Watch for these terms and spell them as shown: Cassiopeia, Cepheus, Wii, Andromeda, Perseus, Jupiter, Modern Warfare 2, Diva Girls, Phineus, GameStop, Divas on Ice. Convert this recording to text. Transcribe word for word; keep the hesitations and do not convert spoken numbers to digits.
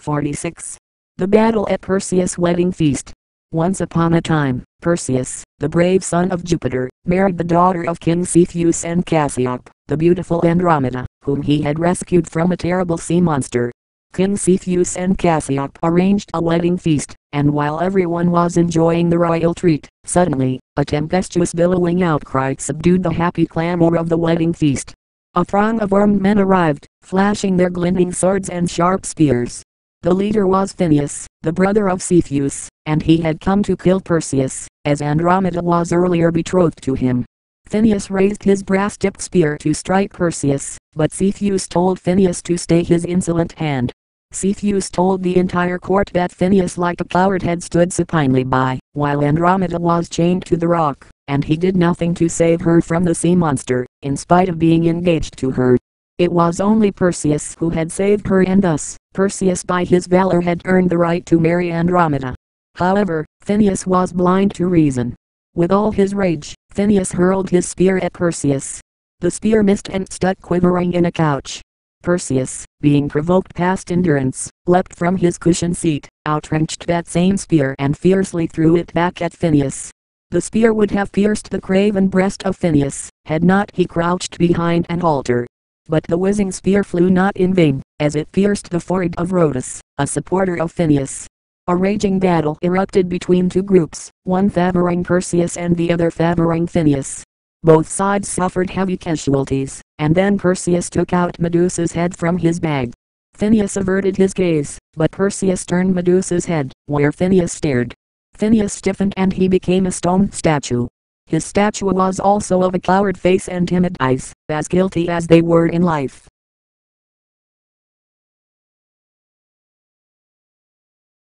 forty-six. The battle at Perseus' wedding feast. Once upon a time, Perseus, the brave son of Jupiter, married the daughter of King Cepheus and Cassiope, the beautiful Andromeda, whom he had rescued from a terrible sea monster. King Cepheus and Cassiope arranged a wedding feast, and while everyone was enjoying the royal treat, suddenly, a tempestuous billowing outcry subdued the happy clamor of the wedding feast. A throng of armed men arrived, flashing their glinting swords and sharp spears. The leader was Phineus, the brother of Cepheus, and he had come to kill Perseus, as Andromeda was earlier betrothed to him. Phineus raised his brass-tipped spear to strike Perseus, but Cepheus told Phineus to stay his insolent hand. Cepheus told the entire court that Phineus, like a coward, had stood supinely by, while Andromeda was chained to the rock, and he did nothing to save her from the sea monster, in spite of being engaged to her. It was only Perseus who had saved her, and thus, Perseus by his valor had earned the right to marry Andromeda. However, Phineus was blind to reason. With all his rage, Phineus hurled his spear at Perseus. The spear missed and stuck quivering in a couch. Perseus, being provoked past endurance, leapt from his cushioned seat, outwrenched that same spear and fiercely threw it back at Phineus. The spear would have pierced the craven breast of Phineus, had not he crouched behind an altar. But the whizzing spear flew not in vain, as it pierced the forehead of Rhodes, a supporter of Phineus. A raging battle erupted between two groups, one favoring Perseus and the other favoring Phineus. Both sides suffered heavy casualties, and then Perseus took out Medusa's head from his bag. Phineus averted his gaze, but Perseus turned Medusa's head, where Phineus stared. Phineus stiffened and he became a stone statue. His statue was also of a coward face and timid eyes, as guilty as they were in life.